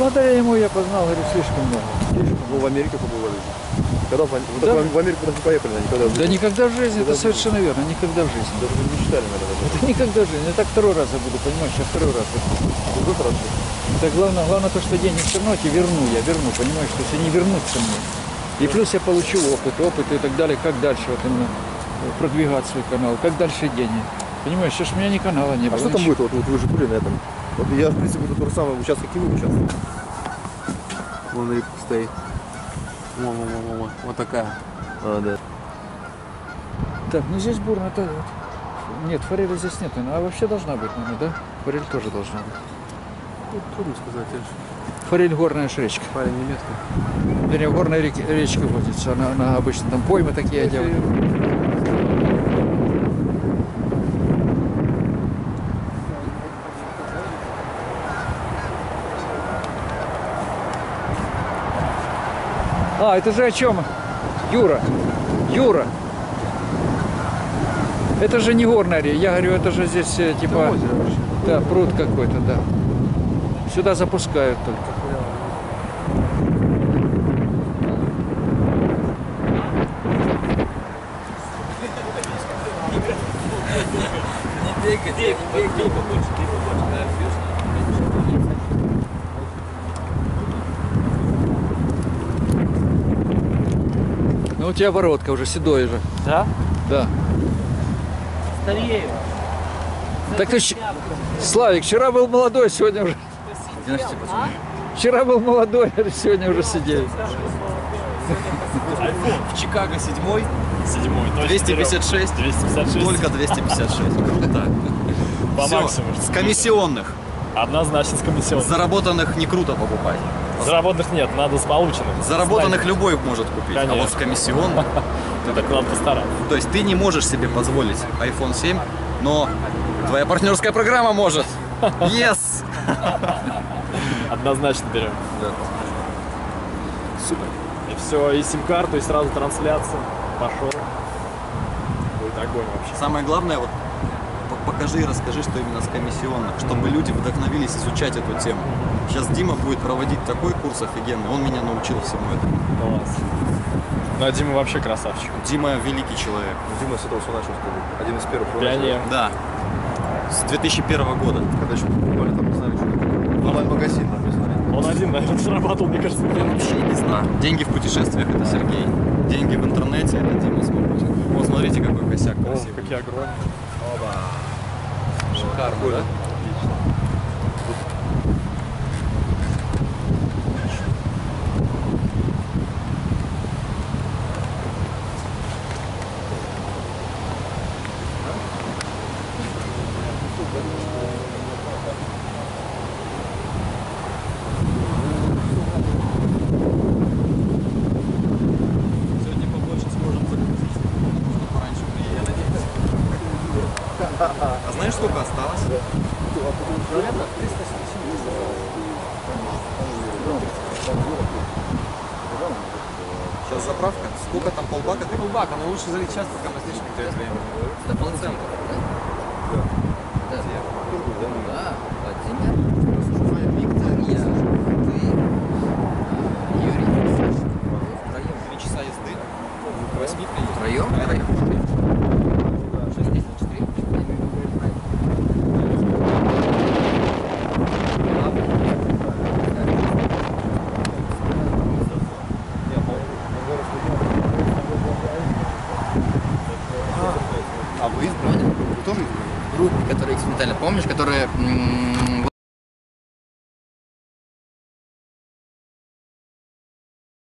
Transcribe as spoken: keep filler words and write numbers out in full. благодаря ему я познал, говорю, слишком много. Слишком много. В Америке побывали. Когда в, да? в Америку даже поехали, никогда в жизни. Да никогда в жизни, это совершенно верно, никогда в жизни. Даже не мечтали, наверное. Это никогда в жизни. Я так второй раз я буду, понимаешь, я второй раз. Другой раз. Это главное, главное то, что денег все равно, я верну, я верну, понимаешь, то есть они вернутся мне. И плюс я получу опыт, опыт и так далее, как дальше вот именно продвигать свой канал, как дальше денег. Понимаешь, сейчас у меня ни канала не было. А что там будет? Вот, вот вы же были на этом. Вот я, в принципе, тут тот самый участок, и вы участвовали. Вон рыбка стоит. Во, во, во, во, во. Вот такая. А, да. Так, ну здесь бурно, да. Нет, форели здесь нет, а вообще должна быть, наверное, да? Форель тоже должна быть. Ну, трудно сказать. Форель горная речка. Форель немецкая. Вернее, в горной реке, речке водится. Она, она обычно там поймы такие одевают. А, это же о чем? Юра. Юра. Это же не горная река. Я говорю, это же здесь типа... Это озеро, да, пруд какой-то, да. Сюда запускают только. У тебя бородка уже, седой же. Да? Да. Старею. Так ты... Славик, вчера был молодой, сегодня уже... А? Вчера был молодой, сегодня уже сидел. В Чикаго седьмой. Седьмой. двести пятьдесят шесть. двести пятьдесят шесть. Только двести пятьдесят шесть. Круто. По максимуму. С комиссионных. Однозначно с комиссионных. Заработанных не круто покупать. Заработанных нет, надо с полученных. Заработанных любой может купить, конечно. А вот с комиссионных... Так надо постараться. То есть ты не можешь себе позволить айфон семь, но твоя партнерская программа может. Yes! Однозначно берем. Да. Супер. И все, и сим-карту, и сразу трансляция. Пошел. Будет огонь вообще. Самое главное, вот покажи и расскажи, что именно с комиссионных, чтобы люди вдохновились изучать эту тему. Сейчас Дима будет проводить такой курс офигенный, он меня научил всему этому. Класс. Ну а Дима вообще красавчик. Дима великий человек. Дима с этого все начал, скажу. Один из первых. Пионер. Да. С две тысячи первого года. Когда еще покупали, там не знали, что это. Онлайн-магазин, там не знали. Он один, наверное, зарабатывал, мне кажется. Я вообще не знаю. Деньги в путешествиях, это Сергей. Деньги в интернете, это Дима Смирнов. Вот смотрите, какой косяк красивый. О, какие огромные. Оба. Шикарно, да? Отлично. Сейчас заправка. Сколько там, полбака? Ты полбака, но лучше залить сейчас, пока мы слишком теряем время. Да, полцента. Да. Да. Владимир, Виктор, я, ты, Юрий, Саша. Втроем. Три часа езды. Восьми приедет. Втроем? Втроем. Помнишь, которые